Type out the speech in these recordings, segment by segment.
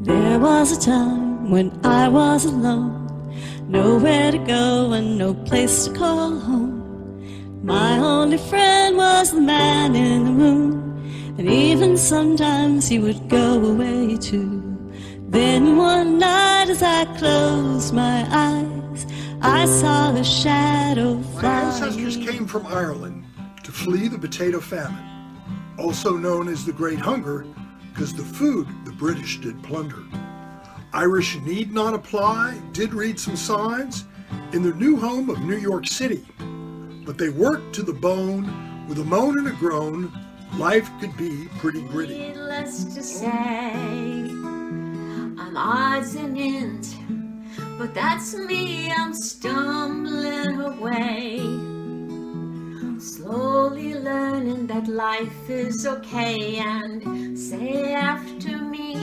There was a time when I was alone, nowhere to go and no place to call home. My only friend was the man in the moon, and even sometimes he would go away too. Then one night as I closed my eyes, I saw the shadow fly. My ancestors came from Ireland to flee the potato famine, also known as the Great Hunger, because the food the British did plunder. Irish need not apply did read some signs in their new home of New York City, but they worked to the bone. With a moan and a groan, life could be pretty gritty. Needless to say, I'm odds and ends, but that's me, I'm stumbling away. Slowly learning that life is okay, and say after me,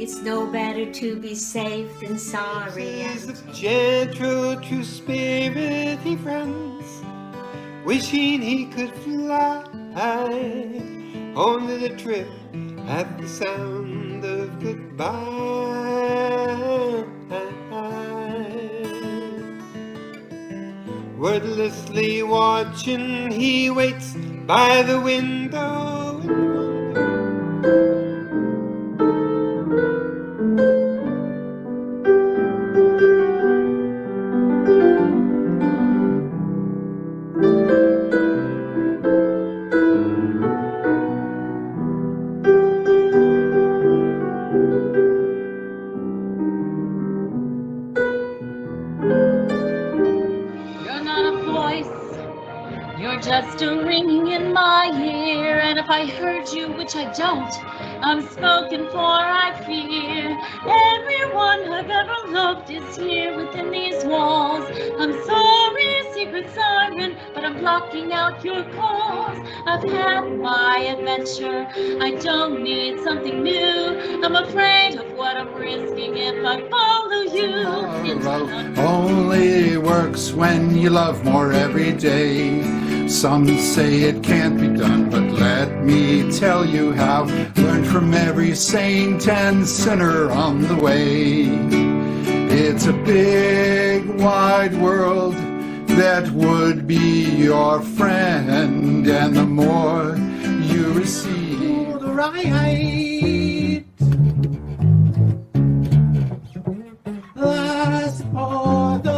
it's no better to be safe than sorry. As a gentle, true spirit he runs, wishing he could fly, on the trip at the sound of goodbye. Wordlessly watching, he waits by the window and I don't, I'm spoken for, I fear. Everyone I've ever loved is here within these walls. I'm sorry, secret siren, but I'm blocking out your calls. I've had my adventure, I don't need something new. I'm afraid of what I'm risking if I follow you. Love only works when you love more every day. Some say it can't be done, but let me tell you how. Learn from every saint and sinner on the way. It's a big, wide world that would be your friend, and the more you receive, you're right. That's all the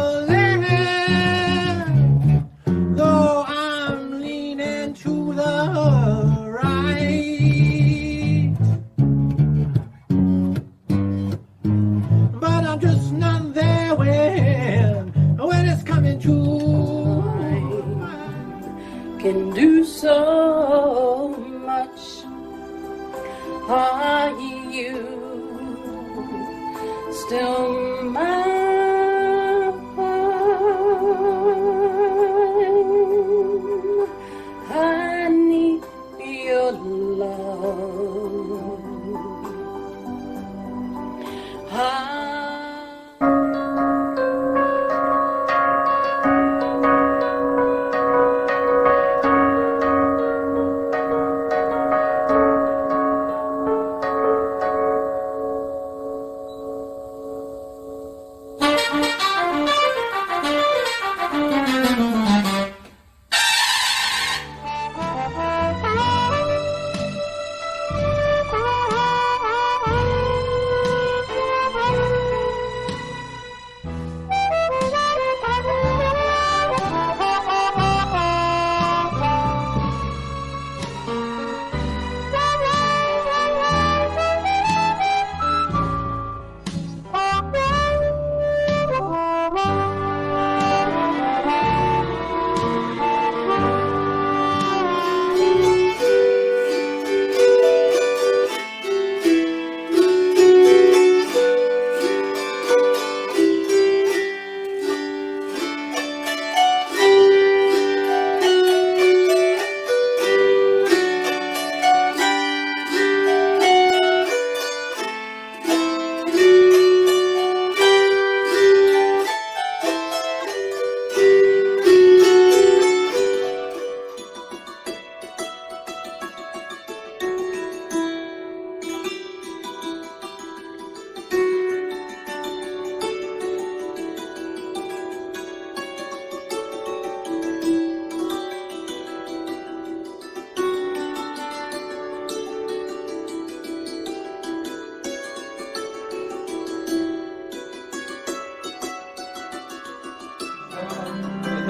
can do so much. Are you still mine? I need your love.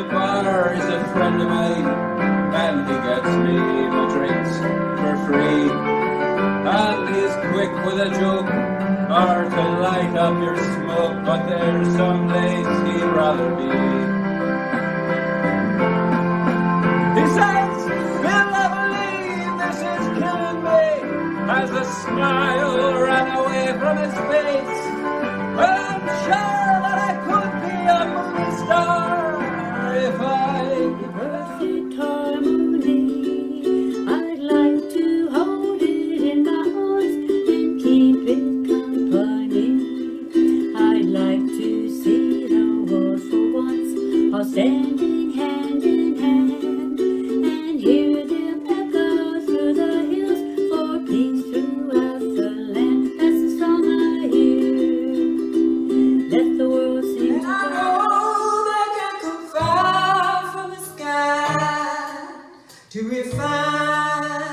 the corner is a friend of mine, and he gets me my drinks for free. And he's quick with a joke, or to light up your smoke, but there's some days he'd rather be. He says, "Bill, I believe this is killing me," as a smile ran away from his face. Well, I'm sure that I could be a movie star if I could have a harmony. I'd like to hold it in my arms and keep it company. I'd like to see the world for once, or standing hand in hand, and hear them echo through the hills for peace throughout the land. That's the song I hear. Let the world sing. And I know they can come far from the sky to refine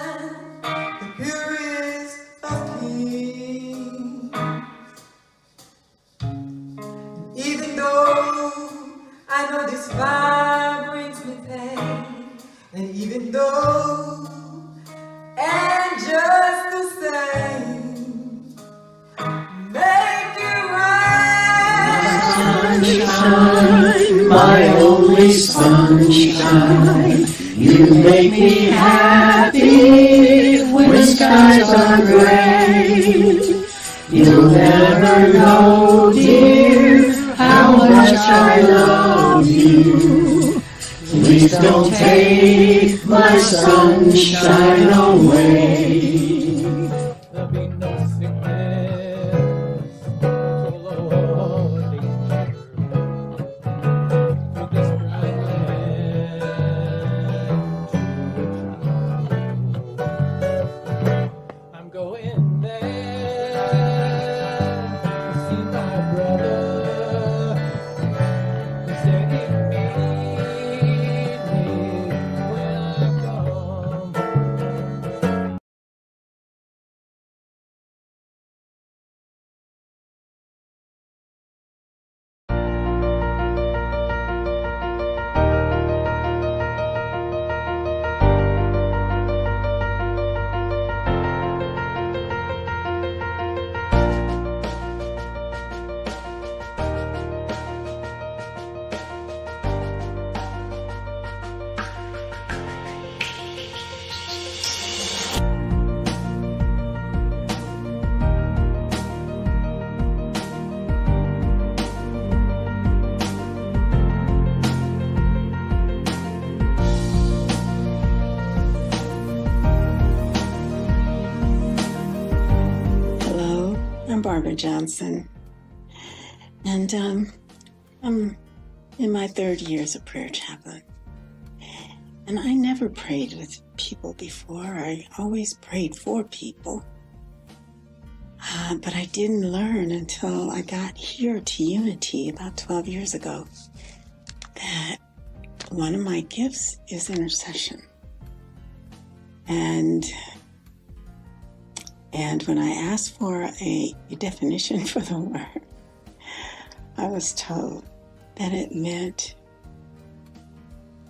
the purest of kings. Even though I know this fire brings me pain, and even though, and just the same, make it right. Sunshine, my only sunshine, you make me happy when skies are gray. You'll never know, dear, how much I love you. Please don't take my sunshine away. There'll be no sickness, till the world is through. To this bright land, I'm going there to see my brother. He said he'd meet me when I come home. Hello, I'm Barbara Johnson, and I'm in my third year as a prayer chaplain. And I never prayed with people before. I always prayed for people. But I didn't learn until I got here to Unity about 12 years ago that one of my gifts is intercession. And when I asked for a definition for the word, I was told that it meant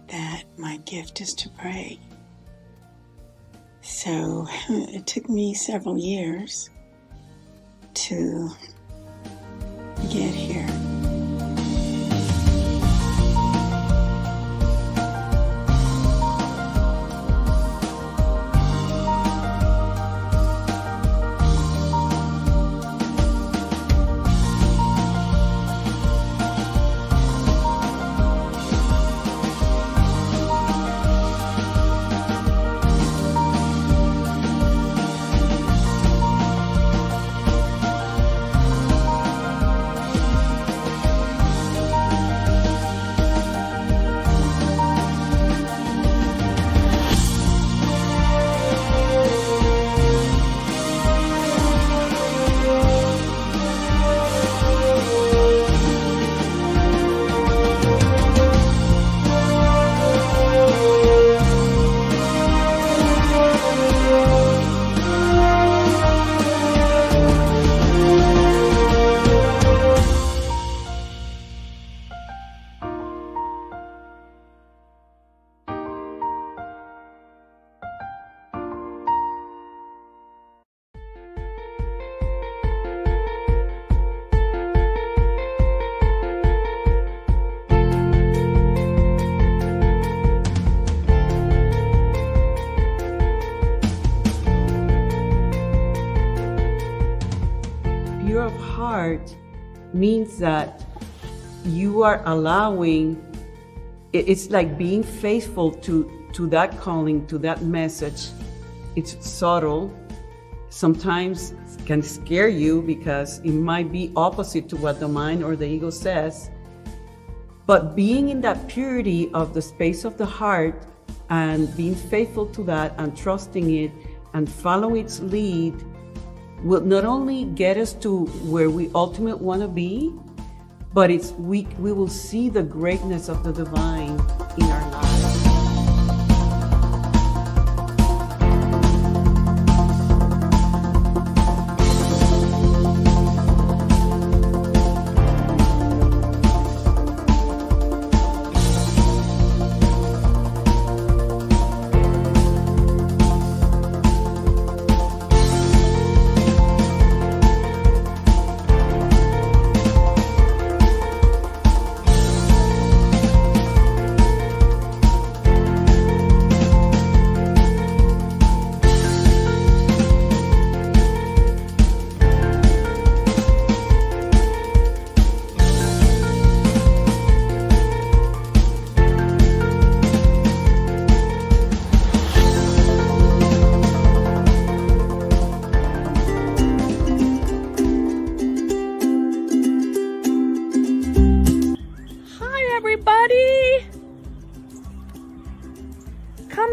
that my gift is to pray. So it took me several years to get here. heart means that you are allowing, it's like being faithful to that calling, to that message. It's subtle, sometimes can scare you because it might be opposite to what the mind or the ego says. But being in that purity of the space of the heart and being faithful to that and trusting it and follow its lead will not only get us to where we ultimately want to be, but we will see the greatness of the divine in our lives.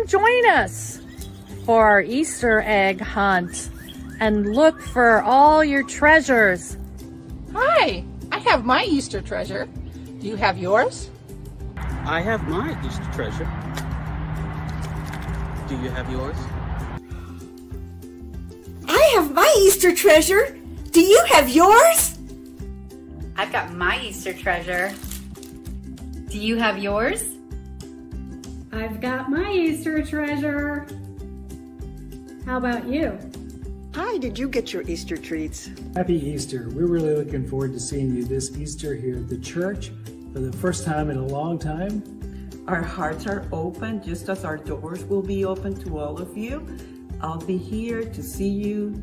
Join us for our Easter egg hunt and look for all your treasures. Hi, I have my Easter treasure. Do you have yours? I have my Easter treasure. Do you have yours? I have my Easter treasure. Do you have yours? I've got my Easter treasure. Do you have yours? I've got my Easter treasure. How about you? Hi, did you get your Easter treats? Happy Easter. We're really looking forward to seeing you this Easter here at the church for the first time in a long time. Our hearts are open, just as our doors will be open to all of you. I'll be here to see you,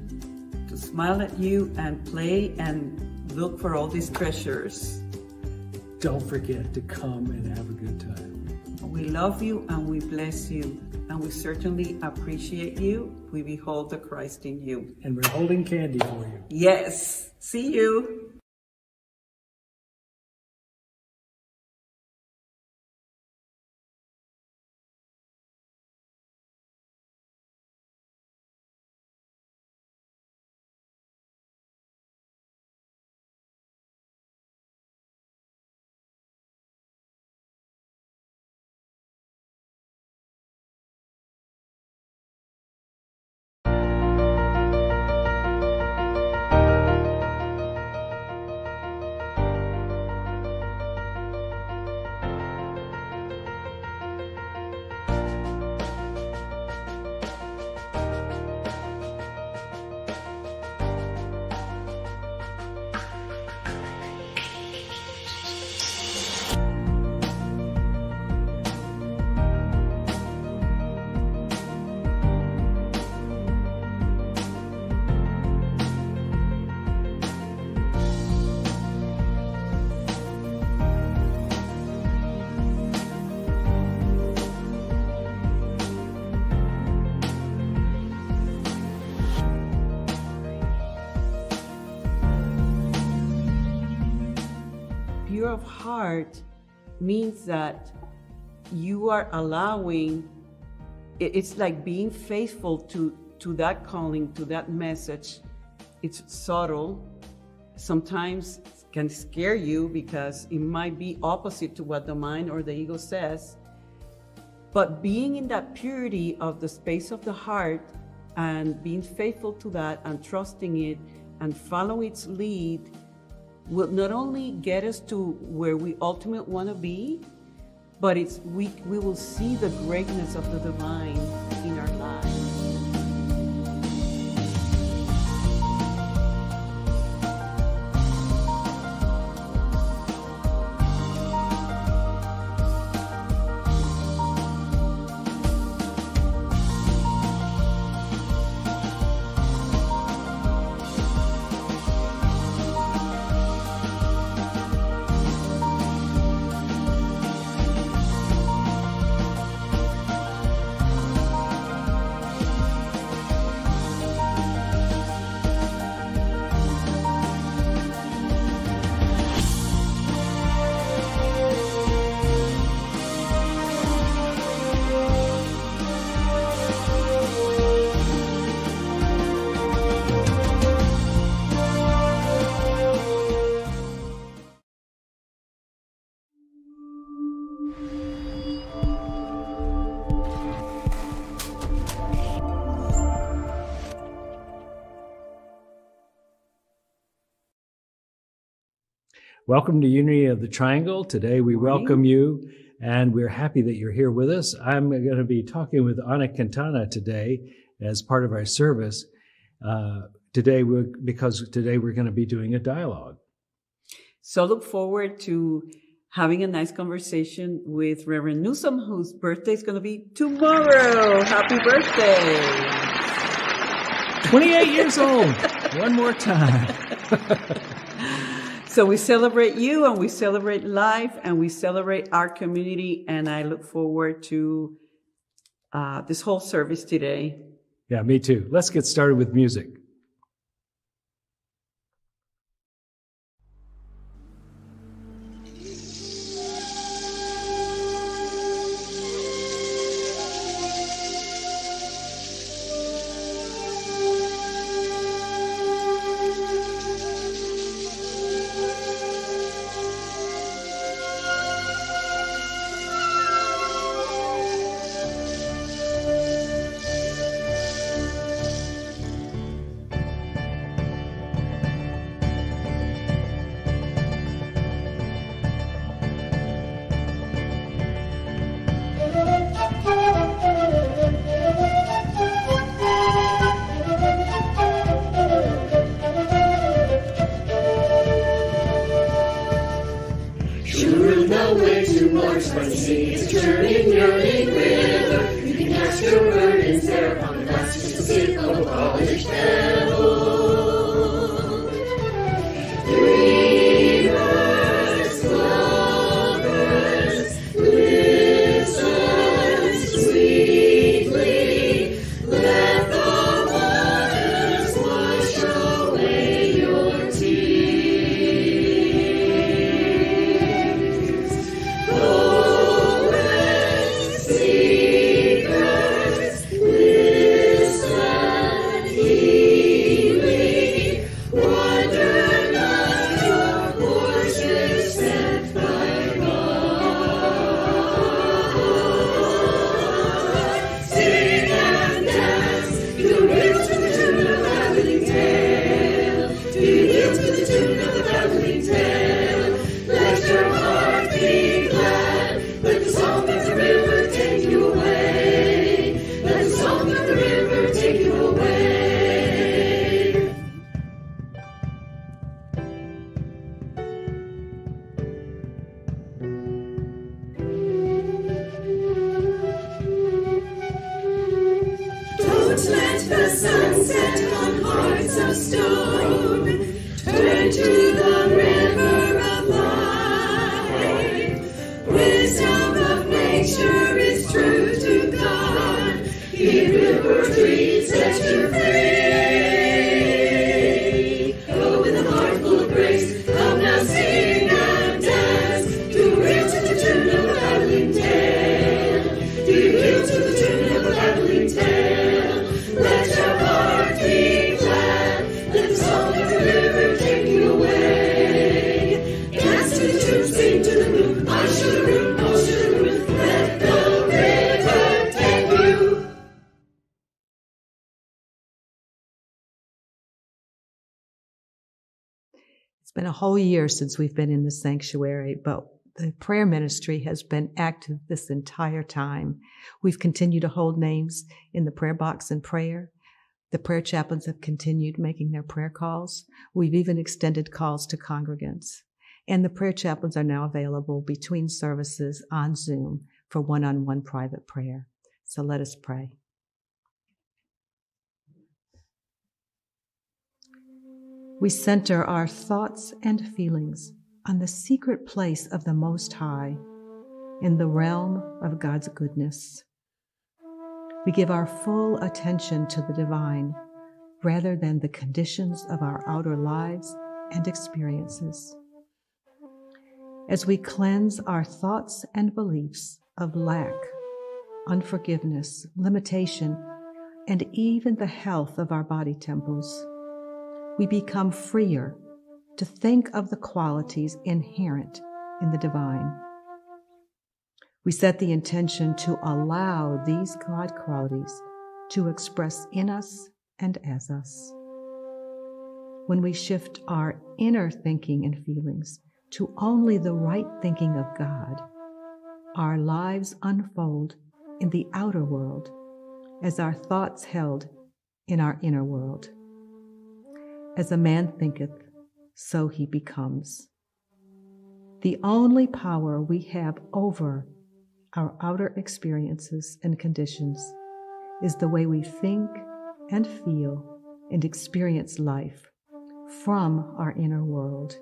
to smile at you, and play and look for all these treasures. Don't forget to come and have a good time. We love you and we bless you, and we certainly appreciate you. We behold the Christ in you. And we're holding candy for you. Yes. See you. Of heart means that you are allowing, it's like being faithful to that calling, to that message. It's subtle, sometimes can scare you because it might be opposite to what the mind or the ego says. But being in that purity of the space of the heart and being faithful to that and trusting it and follow its lead will not only get us to where we ultimately want to be, but we will see the greatness of the divine in our lives. Welcome to Unity of the Triangle. Today we welcome you, and we're happy that you're here with us. I'm going to be talking with Ana Quintana today as part of our service. Today we're going to be doing a dialogue. So look forward to having a nice conversation with Reverend Neusom, whose birthday is going to be tomorrow. Happy birthday. 28 years old. One more time. So we celebrate you, and we celebrate life, and we celebrate our community, and I look forward to this whole service today. Yeah, me too. Let's get started with music. Been a whole year since we've been in the sanctuary, but the prayer ministry has been active this entire time. We've continued to hold names in the prayer box in prayer. The prayer chaplains have continued making their prayer calls. We've even extended calls to congregants. And the prayer chaplains are now available between services on Zoom for one-on-one private prayer. So let us pray. We center our thoughts and feelings on the secret place of the Most High, in the realm of God's goodness. We give our full attention to the divine rather than the conditions of our outer lives and experiences. As we cleanse our thoughts and beliefs of lack, unforgiveness, limitation, and even the health of our body temples, we become freer to think of the qualities inherent in the divine. We set the intention to allow these God qualities to express in us and as us. When we shift our inner thinking and feelings to only the right thinking of God, our lives unfold in the outer world as our thoughts held in our inner world. As a man thinketh, so he becomes. The only power we have over our outer experiences and conditions is the way we think and feel and experience life from our inner world.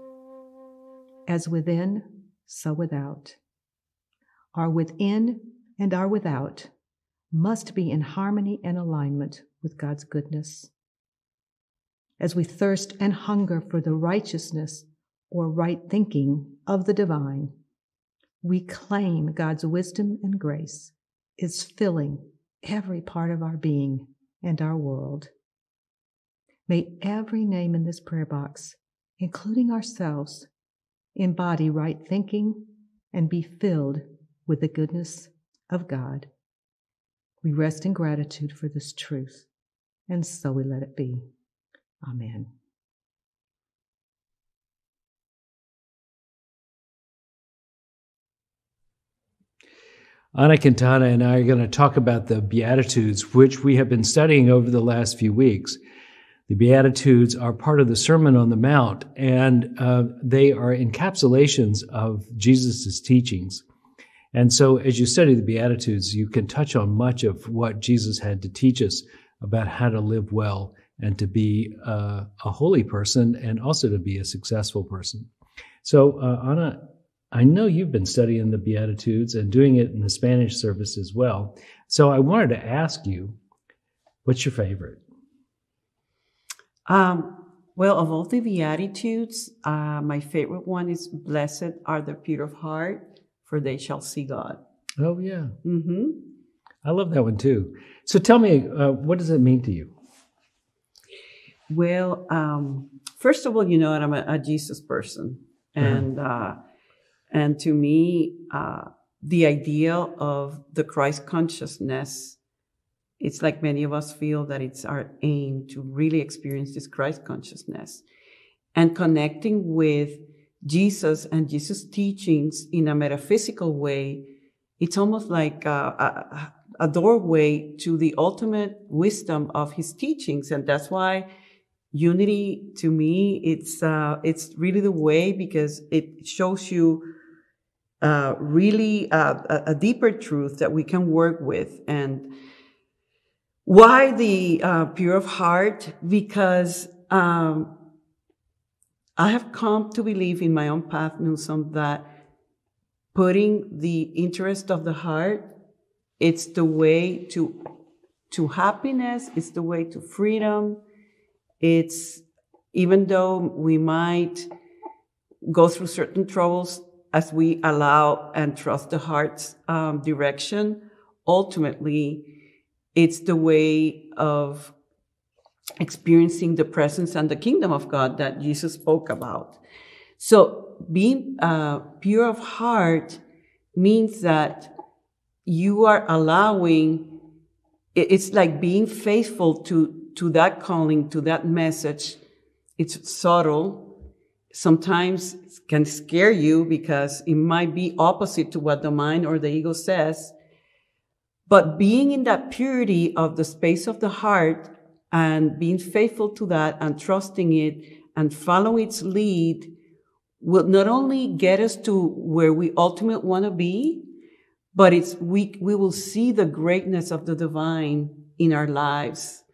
As within, so without. Our within and our without must be in harmony and alignment with God's goodness. As we thirst and hunger for the righteousness or right thinking of the divine, we claim God's wisdom and grace is filling every part of our being and our world. May every name in this prayer box, including ourselves, embody right thinking and be filled with the goodness of God. We rest in gratitude for this truth, and so we let it be. Amen. Ana Quintana and I are going to talk about the Beatitudes, which we have been studying over the last few weeks. The Beatitudes are part of the Sermon on the Mount, and they are encapsulations of Jesus' teachings. And so as you study the Beatitudes, you can touch on much of what Jesus had to teach us about how to live well and to be a holy person, and also to be a successful person. So, Ana, I know you've been studying the Beatitudes and doing it in the Spanish service as well. So I wanted to ask you, what's your favorite? Well, of all the Beatitudes, my favorite one is, "Blessed are the pure of heart, for they shall see God." Oh, yeah. Mm-hmm. I love that one, too. So tell me, what does it mean to you? Well, first of all, you know, I'm a Jesus person. And and to me, the idea of the Christ consciousness, it's like many of us feel that it's our aim to really experience this Christ consciousness. And connecting with Jesus and Jesus' teachings in a metaphysical way, it's almost like a doorway to the ultimate wisdom of his teachings. And that's why Unity, to me, it's really the way, because it shows you really a deeper truth that we can work with. And why the pure of heart? Because I have come to believe in my own path, Neusom, that putting the interest of the heart, it's the way to happiness, it's the way to freedom. It's, even though we might go through certain troubles, as we allow and trust the heart's direction, ultimately, it's the way of experiencing the presence and the kingdom of God that Jesus spoke about. So being pure of heart means that you are allowing, it's like being faithful to that calling, to that message. It's subtle. Sometimes it can scare you because it might be opposite to what the mind or the ego says. But being in that purity of the space of the heart and being faithful to that and trusting it and follow its lead will not only get us to where we ultimately want to be, but it's we will see the greatness of the divine in our lives.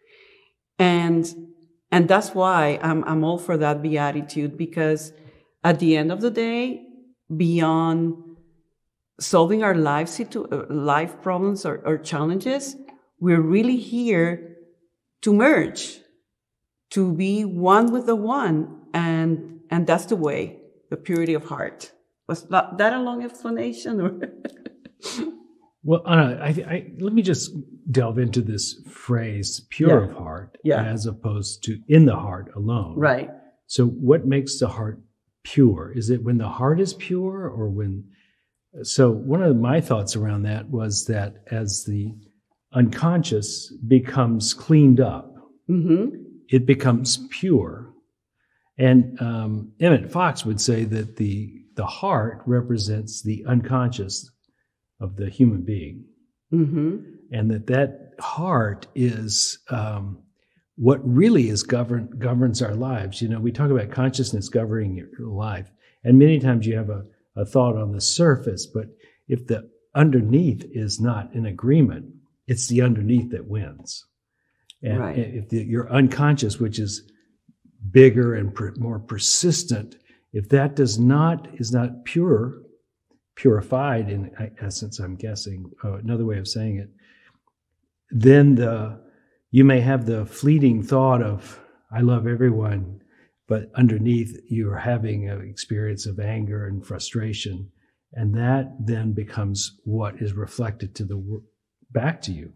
And that's why I'm all for that Beatitude, because at the end of the day, beyond solving our life problems or challenges, we're really here to merge, to be one with the one. And that's the way, the purity of heart. Was that a long explanation? Or Well, Ana, let me just delve into this phrase, pure of heart, as opposed to in the heart alone. Right. So what makes the heart pure? Is it when the heart is pure or when... So one of my thoughts around that was that as the unconscious becomes cleaned up, it becomes pure. And Emmett Fox would say that the the heart represents the unconscious of the human being. Mm-hmm. And that heart is what really is governs our lives. You know, we talk about consciousness governing your life. And many times you have a thought on the surface, but if the underneath is not in agreement, it's the underneath that wins. And right. If your unconscious, which is bigger and more persistent, if that is not purified in essence, I'm guessing, another way of saying it, then you may have the fleeting thought of, I love everyone, but underneath you're having an experience of anger and frustration. And that then becomes what is reflected to the back to you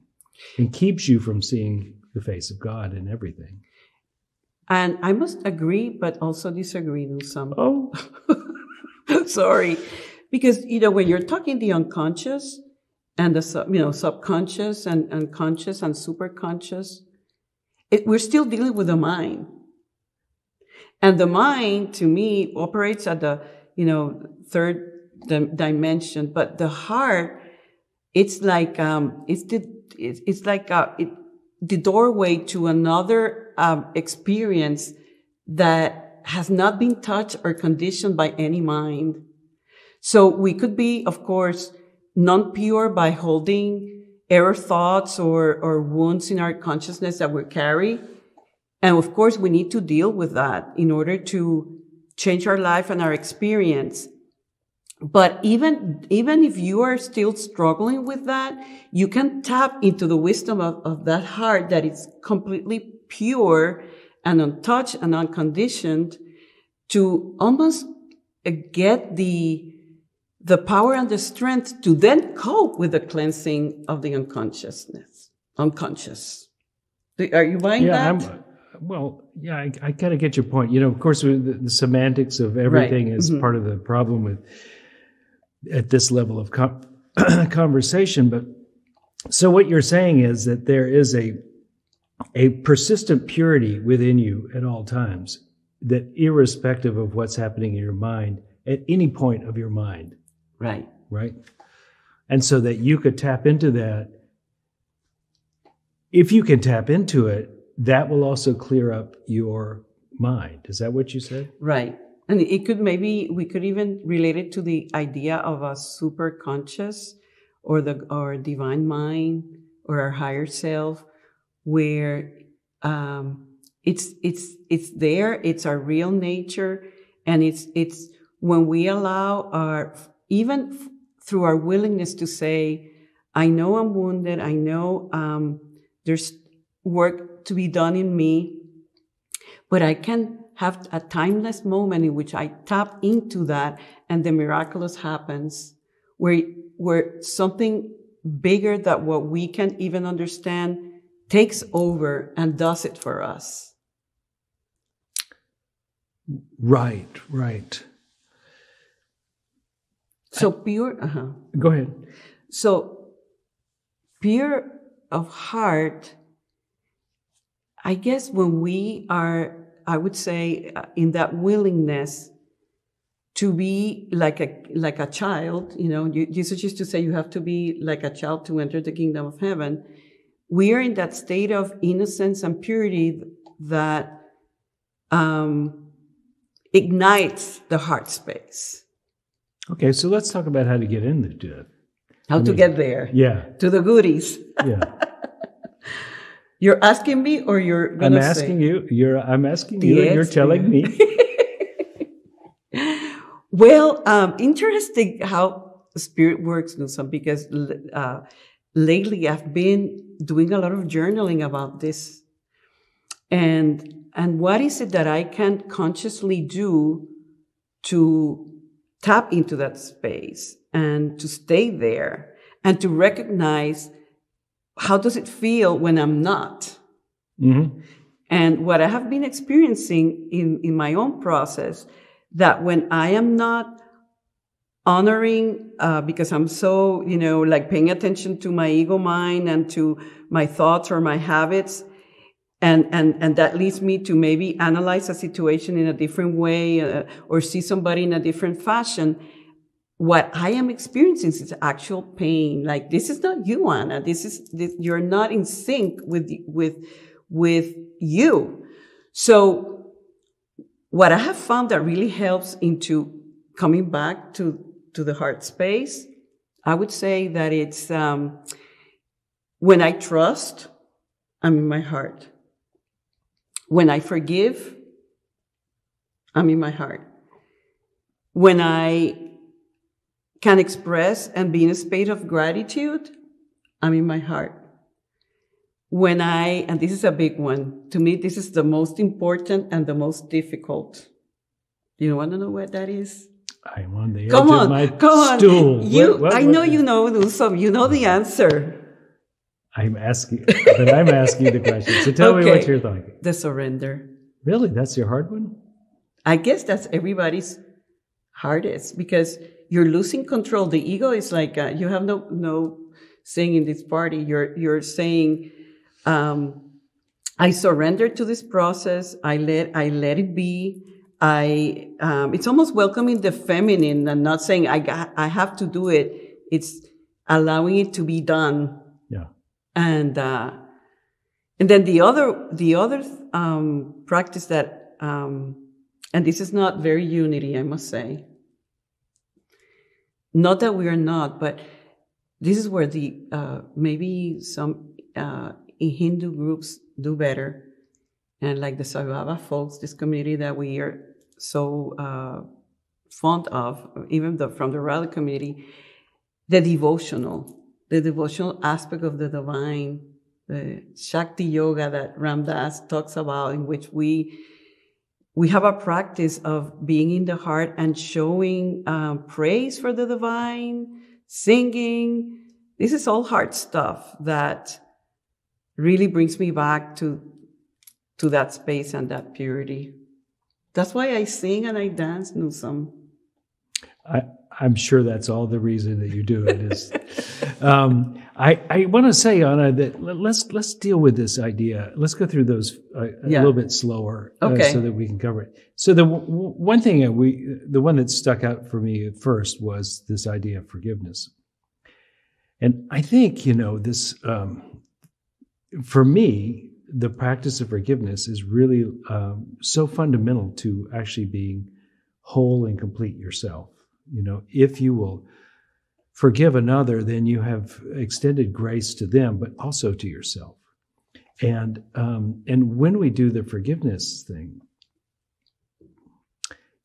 and keeps you from seeing the face of God in everything. And I must agree, but also disagree with some. Oh, sorry. Because, you know, when you're talking the unconscious and the subconscious and conscious and superconscious, we're still dealing with the mind. And the mind, to me, operates at the, third dimension, but the heart, it's like the doorway to another experience that has not been touched or conditioned by any mind. So we could be, of course, non-pure by holding error thoughts or wounds in our consciousness that we carry. And of course, we need to deal with that in order to change our life and our experience. But even if you are still struggling with that, you can tap into the wisdom of that heart that is completely pure and untouched and unconditioned to almost get the power and the strength to then cope with the cleansing of the unconscious. Are you buying that? I kind of get your point. You know, of course, the semantics of everything right. is mm-hmm. part of the problem with at this level of conversation. But so what you're saying is that there is a persistent purity within you at all times, that irrespective of what's happening in your mind, at any point of your mind. Right. Right? And so that you could tap into that. If you can tap into it, that will also clear up your mind. Is that what you said? Right. And it could we could even relate it to the idea of a super conscious or our divine mind or our higher self, where it's there, it's our real nature, and it's when we allow even through our willingness to say, I know I'm wounded, I know there's work to be done in me, but I can have a timeless moment in which I tap into that and the miraculous happens, where something bigger than what we can even understand takes over and does it for us. Right, right. So pure, Go ahead. So pure of heart, I guess when we are, I would say, in that willingness to be like a child, Jesus used to say you have to be like a child to enter the kingdom of heaven. We are in that state of innocence and purity that ignites the heart space. Okay, so let's talk about how to get into it. How to get there. Yeah. To the goodies. Yeah. You're asking me or you're going to say? I'm asking you. I'm asking you and you're telling me. Well, interesting how spirit works, Neusom, because lately, I've been doing a lot of journaling about this. And what is it that I can consciously do to tap into that space and to stay there and to recognize how does it feel when I'm not? Mm-hmm. And what I have been experiencing in my own process, that when I am not honoring, because I'm so, paying attention to my ego mind and to my thoughts or my habits, And that leads me to maybe analyze a situation in a different way, or see somebody in a different fashion. What I am experiencing is actual pain. Like, this is not you, Ana. This, you're not in sync with you. So what I have found that really helps into coming back to the heart space, I would say that it's, when I trust, I'm in my heart. When I forgive, I'm in my heart. When I can express and be in a state of gratitude, I'm in my heart. When I, and this is a big one, to me, this is the most important and the most difficult. Do you want to know what that is? I'm on the edge of my stool. I know you know, Neusom. You know the answer. I'm asking the question. So tell me what you're thinking. The surrender. Really? That's your hard one? I guess that's everybody's hardest, because you're losing control. The ego is like, you have no saying in this party. You're saying, I surrender to this process. I let it be. It's almost welcoming the feminine and not saying I have to do it. It's allowing it to be done. And then the other practice that, and this is not very Unity, I must say. Not that we are not, but this is where maybe some, Hindu groups do better. And like the Saibaba folks, this community that we are so, fond of, even from the rally community, the devotional aspect of the divine, the Shakti yoga that Ram Dass talks about, in which we have a practice of being in the heart and showing praise for the divine, singing. This is all heart stuff that really brings me back to that space and that purity. That's why I sing and I dance, Neusom. I'm sure that's all the reason that you do it is. I want to say, Ana, that let's deal with this idea. Let's go through those a little bit slower, so that we can cover it. So the one that stuck out for me at first was this idea of forgiveness. And I think, this, for me, the practice of forgiveness is really so fundamental to actually being whole and complete yourself. If you will forgive another, then you have extended grace to them, but also to yourself. And when we do the forgiveness thing,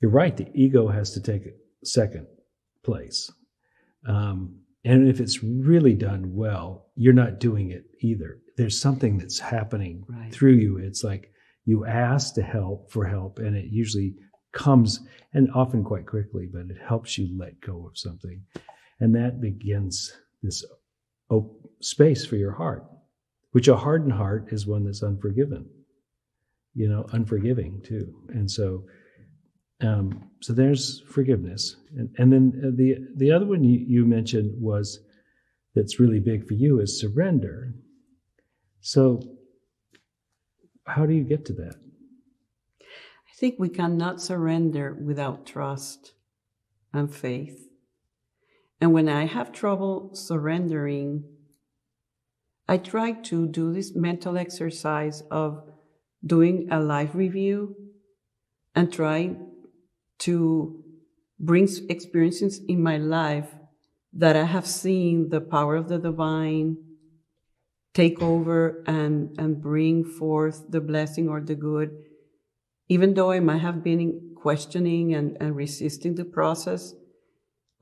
you're right, the ego has to take second place. And if it's really done well, you're not doing it either. There's something that's happening through you. It's like you ask to help, and it usually comes, and often quite quickly, but it helps you let go of something. And that begins this space for your heart, which a hardened heart is one that's unforgiving too. And so, so there's forgiveness. And then the other one you mentioned was, that's really big for you, is surrender. So how do you get to that? I think we cannot surrender without trust and faith. And when I have trouble surrendering, I try to do this mental exercise of doing a life review and try to bring experiences in my life that I have seen the power of the divine take over and bring forth the blessing or the good. Even though I might have been questioning and resisting the process,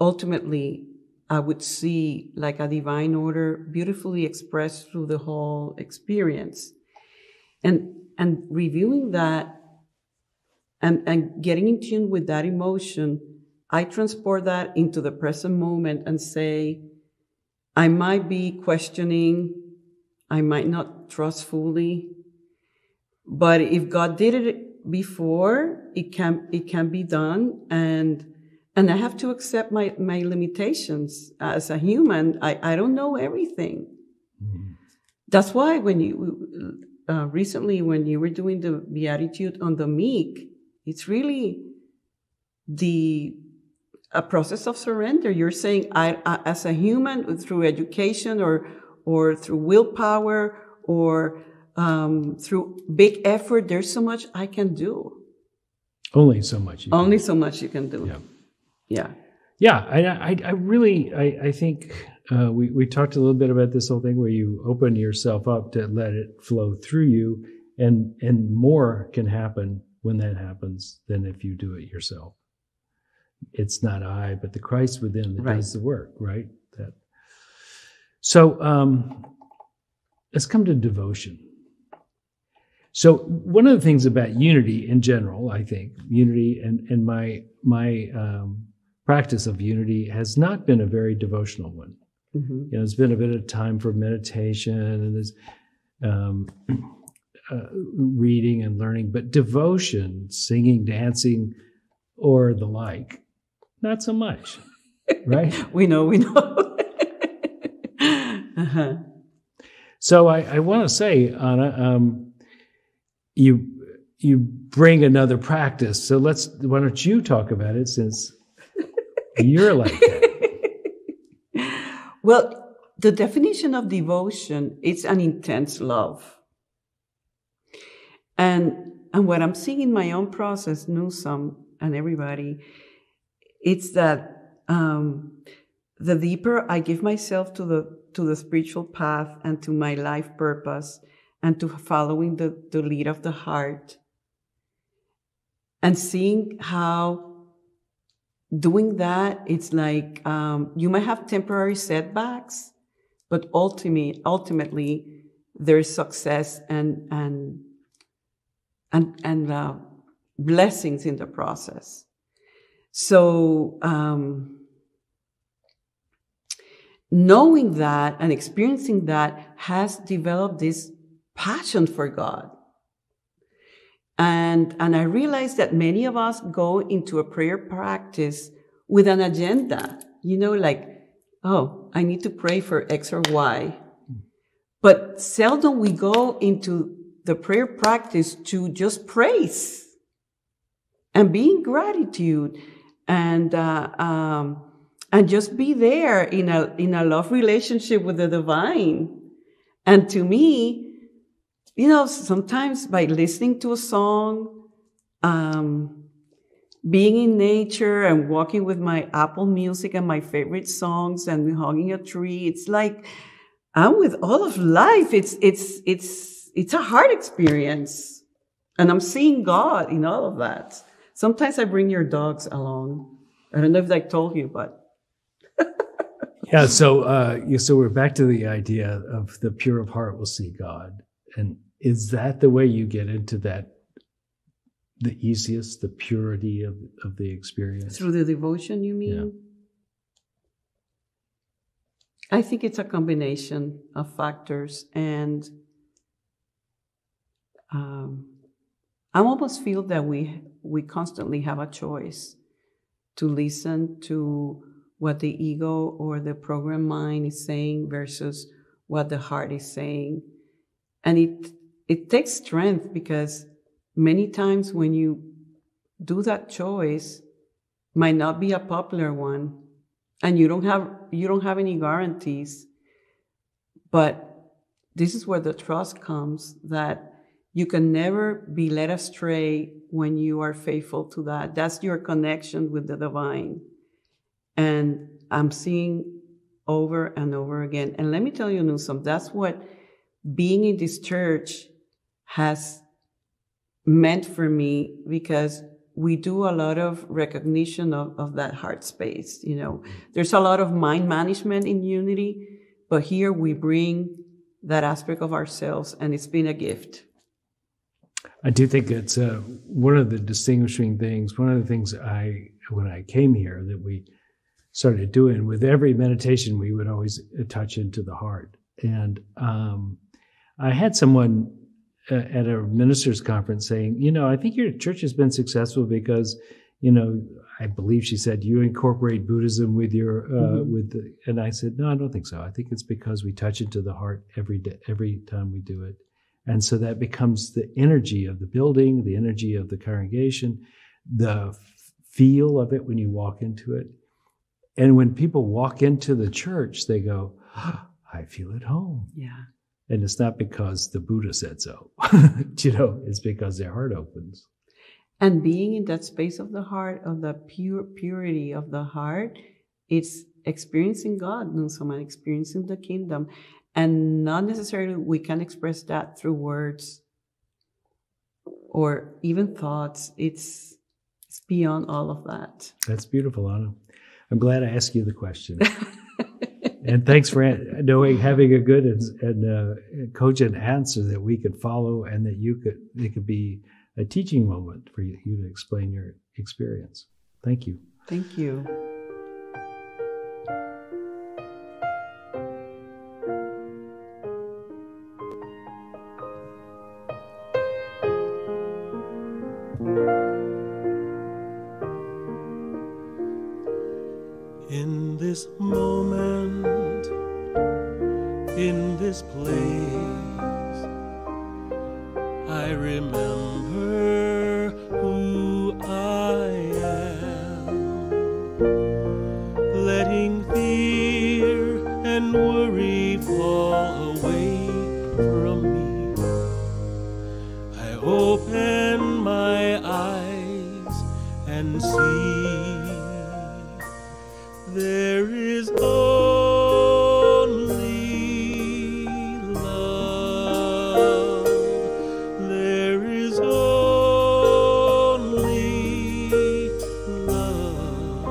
ultimately I would see like a divine order beautifully expressed through the whole experience. And reviewing that and getting in tune with that emotion, I transport that into the present moment and say, I might be questioning, I might not trust fully, but if God did it before, it can be done, and I have to accept my limitations as a human. I don't know everything. Mm-hmm. That's why when you recently when you were doing the Beatitude on the meek, it's really a process of surrender. You're saying, I as a human, through education or through willpower or through big effort, there's so much I can do. Only so much. Only so much you can do. Yeah. Yeah. I really think we talked a little bit about this whole thing where you open yourself up to let it flow through you, and more can happen when that happens than if you do it yourself. It's not I, but the Christ within that does the work, right? That. So let's come to devotion. So one of the things about unity in general, I think, unity and my practice of unity has not been a very devotional one. Mm-hmm. You know, it's been a bit of time for meditation and this reading and learning, but devotion, singing, dancing, or the like, not so much, right? We know. Uh-huh. So I want to say, Ana, you bring another practice. So why don't you talk about it since you're like that? Well, the definition of devotion, it's an intense love. And what I'm seeing in my own process, Neusom and everybody, it's that the deeper I give myself to the spiritual path and to my life purpose, and to following the lead of the heart, and seeing how doing that, it's like you might have temporary setbacks, but ultimately there's success and blessings in the process. So knowing that and experiencing that has developed this passion for God. And I realized that many of us go into a prayer practice with an agenda, like, oh, I need to pray for X or Y. But seldom we go into the prayer practice to just praise and be in gratitude and just be there in a love relationship with the divine. And to me, sometimes by listening to a song, being in nature and walking with my Apple Music and my favorite songs and hugging a tree, it's like I'm with all of life. It's a hard experience. And I'm seeing God in all of that. Sometimes I bring your dogs along. I don't know if I told you, but. Yeah, so we're back to the idea of the pure of heart will see God. And is that the way you get into that, the easiest, the purity of the experience? Through the devotion, you mean? Yeah. I think it's a combination of factors. And I almost feel that we constantly have a choice to listen to what the ego or the programmed mind is saying versus what the heart is saying. And it takes strength, because many times when you do that choice, might not be a popular one, and you don't have any guarantees. But this is where the trust comes, that you can never be led astray when you are faithful to that. That's your connection with the divine. And I'm seeing over and over again. And let me tell you, Neusom, that's what being in this church has meant for me, because we do a lot of recognition of that heart space. There's a lot of mind management in unity, but here we bring that aspect of ourselves, and it's been a gift. I do think it's one of the distinguishing things. One of the things when I came here that we started doing with every meditation, we would always touch into the heart. And I had someone at a minister's conference saying, I think your church has been successful because, I believe she said, you incorporate Buddhism with your, and I said, no, I don't think so. I think it's because we touch into the heart every time we do it. And so that becomes the energy of the building, the energy of the congregation, the feel of it when you walk into it. And when people walk into the church, they go, oh, I feel at home. Yeah. And it's not because the Buddha said so. You know, it's because their heart opens. And being in that space of the heart, of the purity of the heart, it's experiencing God, Neusom, and experiencing the kingdom. And not necessarily we can express that through words or even thoughts. It's beyond all of that. That's beautiful, Ana. I'm glad I asked you the question. And thanks for having a good and cogent answer that we could follow, and that it could be a teaching moment for you to explain your experience. Thank you. Thank you. In this moment, in this place, I remember who I am, letting fear and worry fall away from me. I open my eyes and see there is only love. There is only love.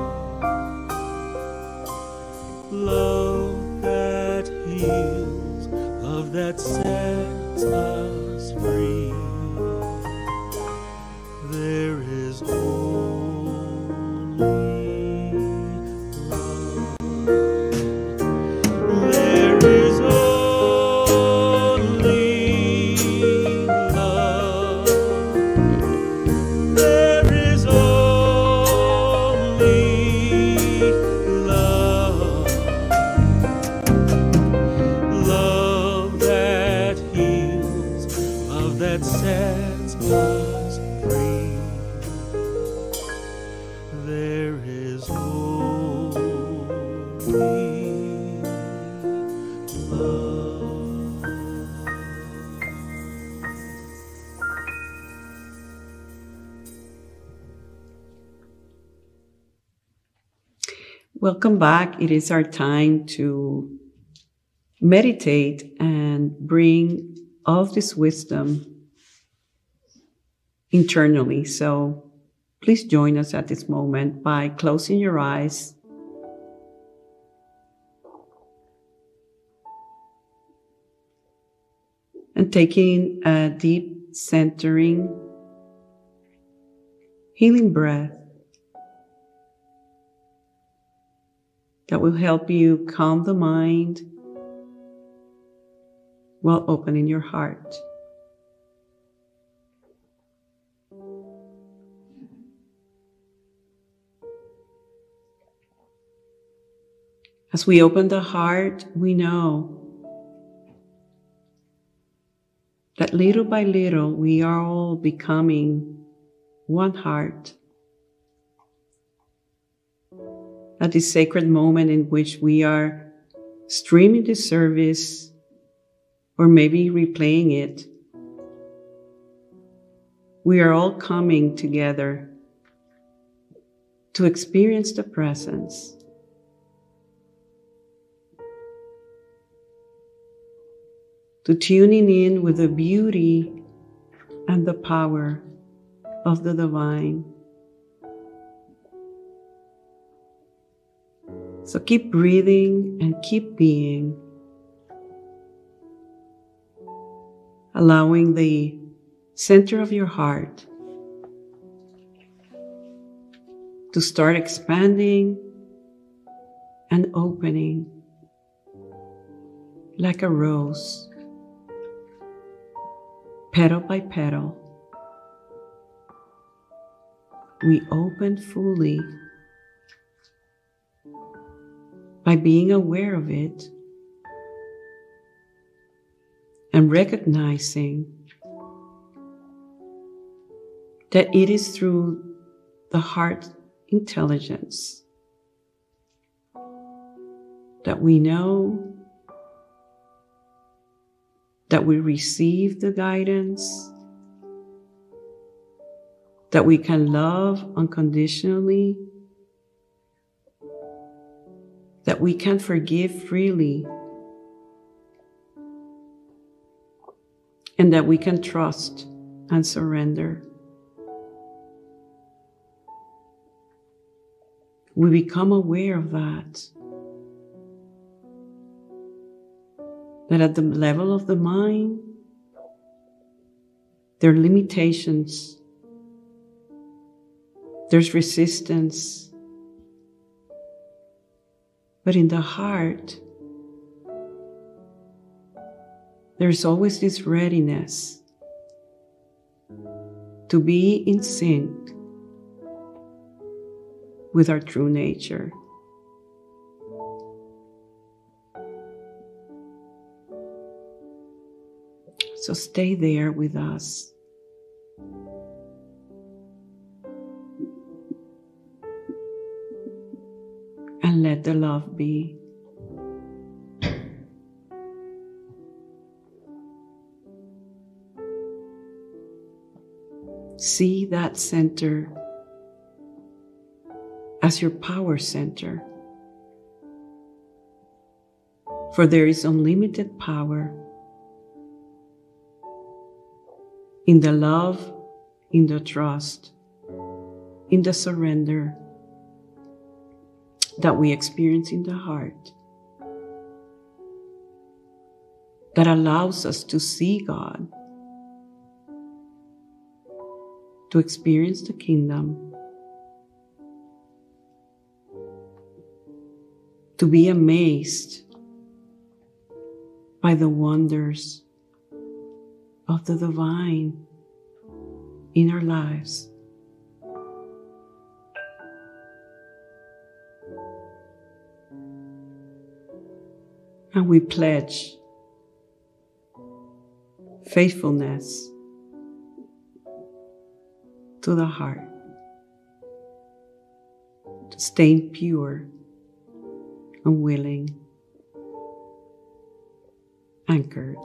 Love that heals, love that sets us free. There is only Welcome back. It is our time to meditate and bring all of this wisdom internally. So please join us at this moment by closing your eyes and taking a deep, centering, healing breath that will help you calm the mind while opening your heart. As we open the heart, we know that little by little we are all becoming one heart. At this sacred moment in which we are streaming the service or maybe replaying it, we are all coming together to experience the presence. To tuning in with the beauty and the power of the divine. So keep breathing and keep being, allowing the center of your heart to start expanding and opening like a rose, petal by petal. We open fully by being aware of it and recognizing that it is through the heart intelligence that we know, that we receive the guidance, that we can love unconditionally, that we can forgive freely, and that we can trust and surrender. We become aware of that. That at the level of the mind, there are limitations, there's resistance. But in the heart, there's always this readiness to be in sync with our true nature. So stay there with us. And let the love be. See that center as your power center, for there is unlimited power in the love, in the trust, in the surrender that we experience in the heart, that allows us to see God, to experience the kingdom, to be amazed by the wonders of the divine in our lives. And we pledge faithfulness to the heart, to stay pure and willing, anchored.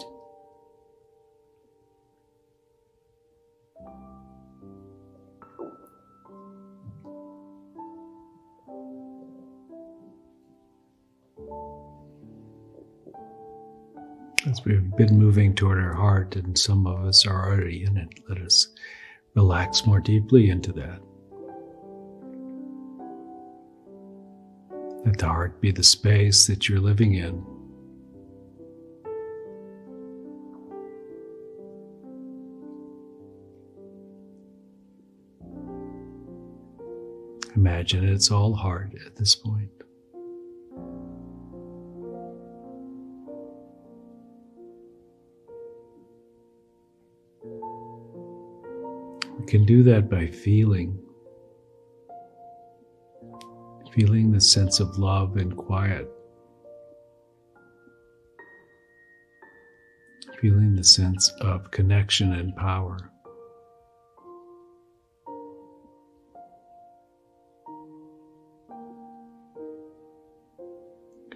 As we've been moving toward our heart, and some of us are already in it, let us relax more deeply into that. Let the heart be the space that you're living in. Imagine it's all heart at this point. We can do that by feeling the sense of love and quiet, feeling the sense of connection and power.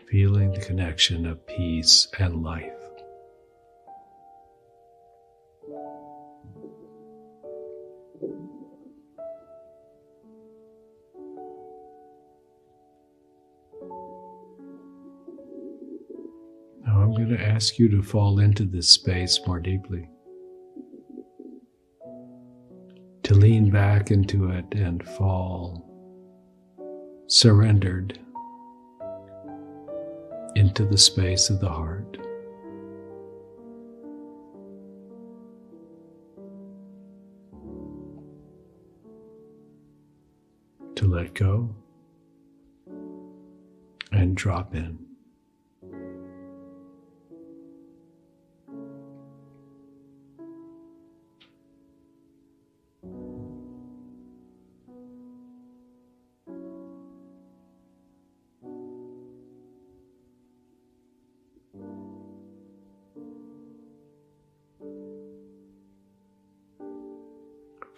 Feeling the connection of peace and life. Now I'm going to ask you to fall into this space more deeply, to lean back into it and fall surrendered into the space of the heart. To let go and drop in.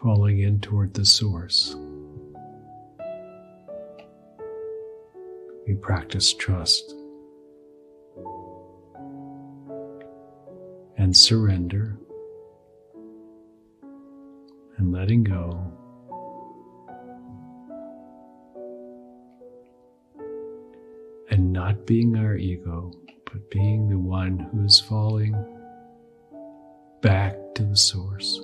falling in toward the source. We practice trust and surrender and letting go, and not being our ego, but being the one who's falling back to the source.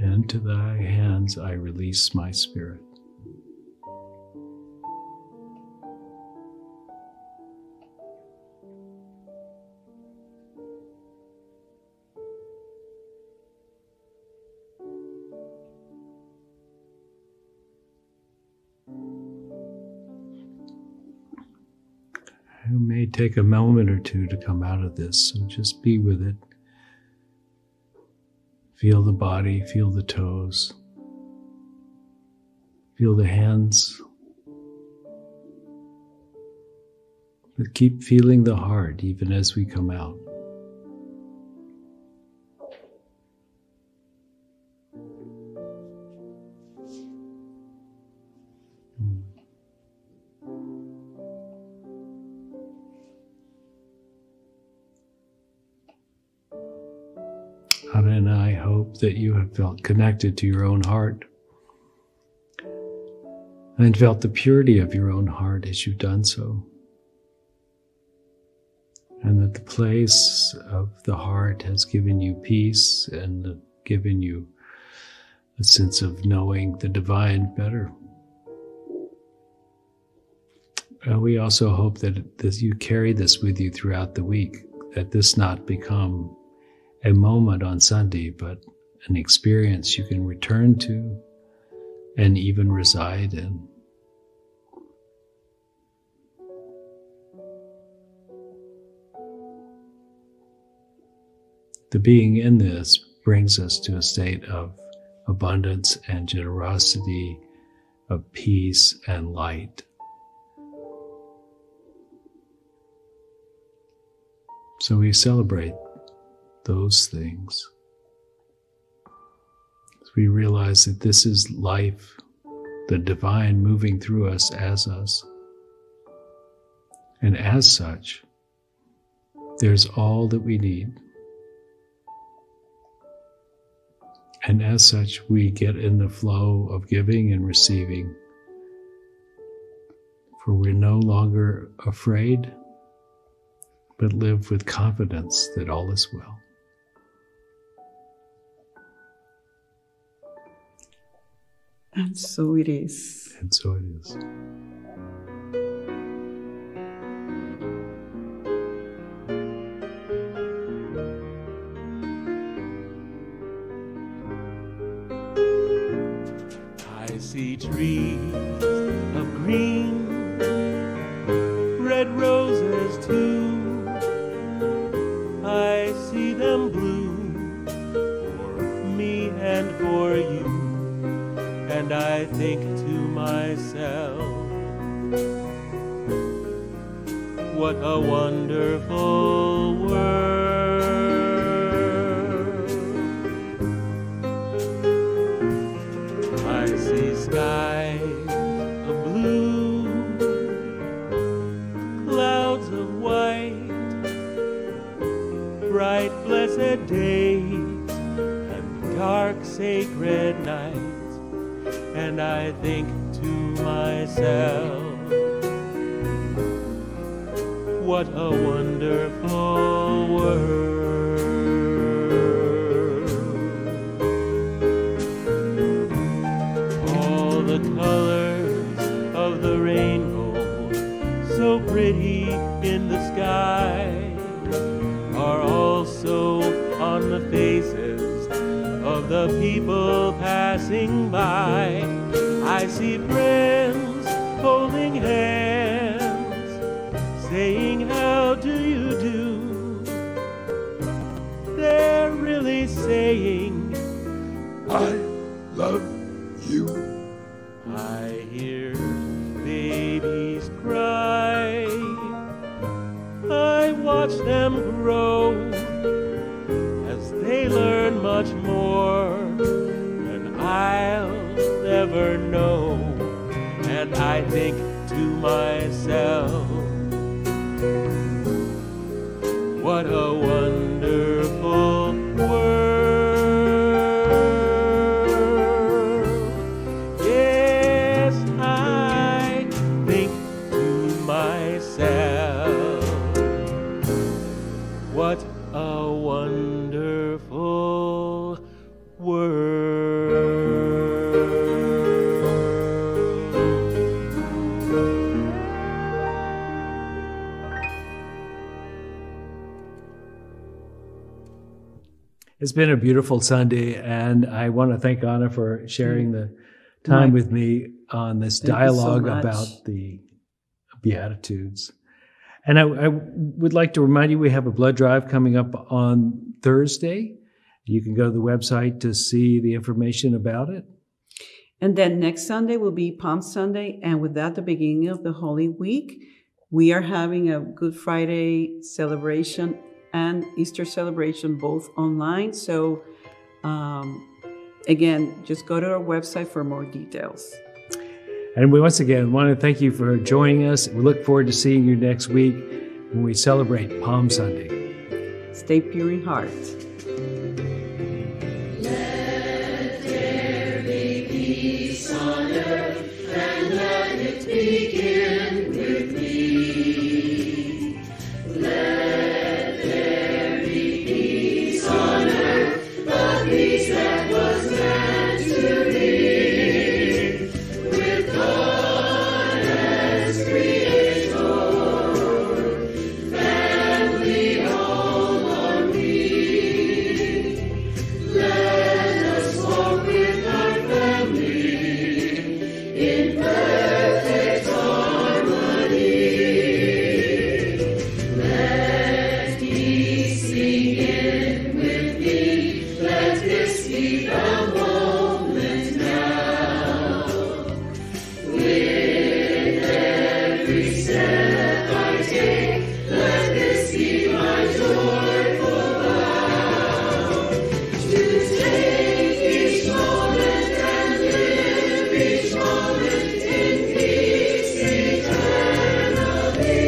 Into thy hands I release my spirit. It may take a moment or two to come out of this, so just be with it. Feel the body, feel the toes, feel the hands, but keep feeling the heart even as we come out. And I hope that you have felt connected to your own heart and felt the purity of your own heart as you've done so. And that the place of the heart has given you peace and given you a sense of knowing the divine better. And we also hope that you carry this with you throughout the week, that this not become a moment on Sunday, but an experience you can return to and even reside in. The being in this brings us to a state of abundance and generosity, of peace and light. So we celebrate those things. We realize that this is life, the divine moving through us. And as such, there's all that we need. And as such, we get in the flow of giving and receiving, for we're no longer afraid, but live with confidence that all is well. And so it is. And so it is. I see trees of green, red roses too. I see them blue for me and for you. And I think to myself, what a wonderful world. I see skies of blue, clouds of white, bright blessed days and dark sacred nights. And I think to myself, what a wonderful world. All the colors of the rainbow, so pretty in the sky, are also on the faces of the people passing by. I see friends holding hands, you. I hear babies cry, I watch them grow, as they learn much more than I'll ever know. And I think to myself, what a wonderful world. Yes, I think to myself, what a wonderful world. It's been a beautiful Sunday, and I want to thank Ana for sharing the time with me on this dialogue about the Beatitudes. And I would like to remind you, we have a blood drive coming up on Thursday. You can go to the website to see the information about it. And then next Sunday will be Palm Sunday, and with that, the beginning of the Holy Week. We are having a Good Friday celebration and Easter celebration, both online. So again, just go to our website for more details. And we once again want to thank you for joining us. We look forward to seeing you next week when we celebrate Palm Sunday. Stay pure in heart. Let there be peace on earth, and let it begin with me. Peace that was meant to be with God as Creator, family all on me. Let us walk with our family in perfect harmony. Let peace begin with me. Let this be the moment now. With every step I take, let this be my joyful vow. To take each moment and live each moment in peace eternally.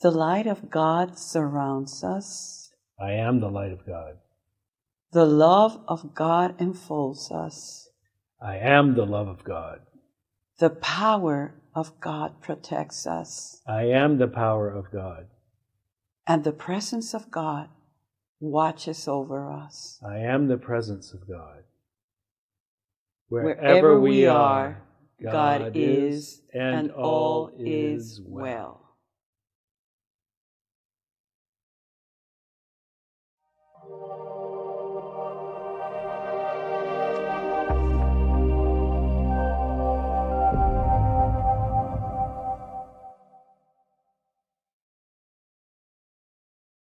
The light of God surrounds us. I am the light of God. The love of God enfolds us. I am the love of God. The power of God protects us. I am the power of God. And the presence of God watches over us. I am the presence of God. Wherever we are, God is, and all is well.